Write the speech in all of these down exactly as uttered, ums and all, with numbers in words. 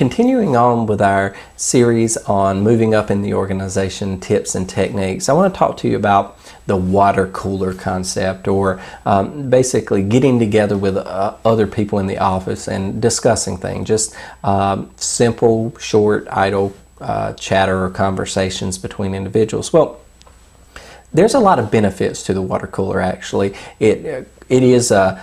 Continuing on with our series on moving up in the organization, tips and techniques, I want to talk to you about the water cooler concept, or um, basically getting together with uh, other people in the office and discussing things, just um, simple, short, idle uh, chatter or conversations between individuals. Well, there's a lot of benefits to the water cooler, actually. It, it is a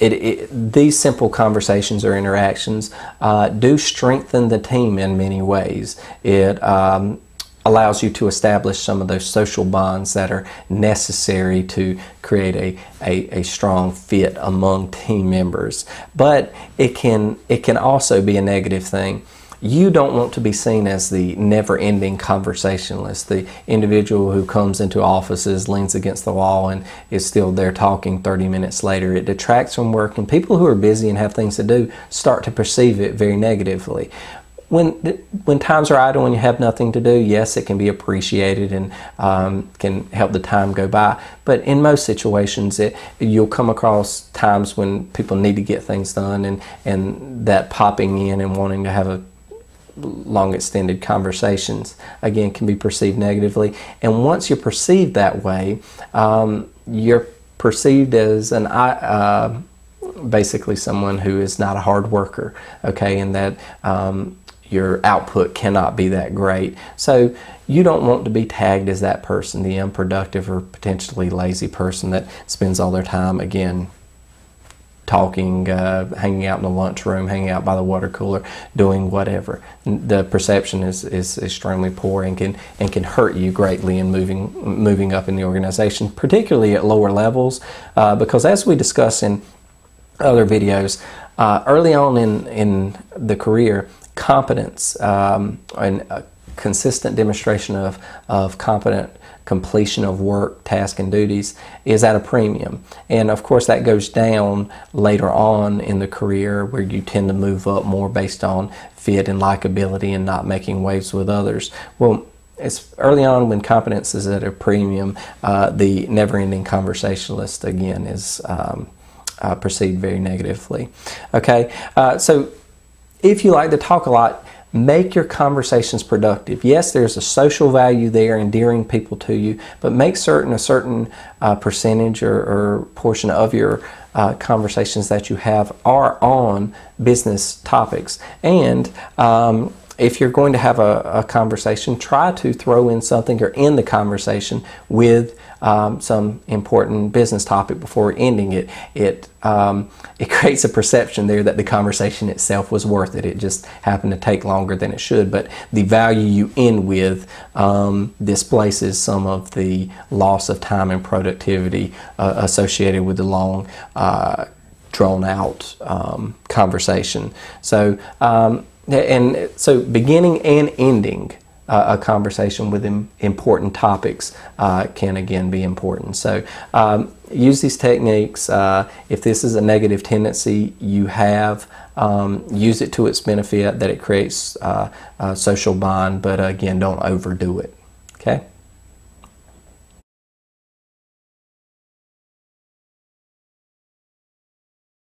It, it, these simple conversations or interactions uh, do strengthen the team in many ways. It um, allows you to establish some of those social bonds that are necessary to create a, a, a strong fit among team members. But it can, it can also be a negative thing. You don't want to be seen as the never-ending conversationalist, the individual who comes into offices, leans against the wall, and is still there talking thirty minutes later. It detracts from work, and people who are busy and have things to do start to perceive it very negatively. When, when times are idle and you have nothing to do, yes, it can be appreciated and um, can help the time go by. But in most situations, it, you'll come across times when people need to get things done, and, and that popping in and wanting to have a long extended conversations again can be perceived negatively. And once you're perceived that way, um, you're perceived as an uh, basically someone who is not a hard worker, okay, and that um, your output cannot be that great. So you don't want to be tagged as that person, the unproductive or potentially lazy person that spends all their time again talking, uh, hanging out in the lunchroom, hanging out by the water cooler, doing whatever. The perception is, is extremely poor and can and can hurt you greatly in moving moving up in the organization, particularly at lower levels, uh, because as we discussed in other videos, uh, early on in in the career, competence um, and a consistent demonstration of of competent completion of work, task, and duties is at a premium. And of course that goes down later on in the career, where you tend to move up more based on fit and likability and not making waves with others. Well, it's early on when competence is at a premium, uh, the never-ending conversationalist again is um, uh, perceived very negatively. Okay, uh, so if you like to talk a lot, make your conversations productive. Yes, there's a social value there, endearing people to you, but make certain a certain uh, percentage or, or portion of your uh, conversations that you have are on business topics. And um, if you're going to have a, a conversation, try to throw in something or end the conversation with um, some important business topic before ending it. It um, it creates a perception there that the conversation itself was worth it. It just happened to take longer than it should, but the value you end with um, displaces some of the loss of time and productivity uh, associated with the long, uh, drawn out um, conversation. So. Um, And so beginning and ending uh, a conversation with im- important topics uh, can again be important. So um, use these techniques. Uh, if this is a negative tendency you have, um, use it to its benefit, that it creates uh, a social bond, but again, don't overdo it. Okay?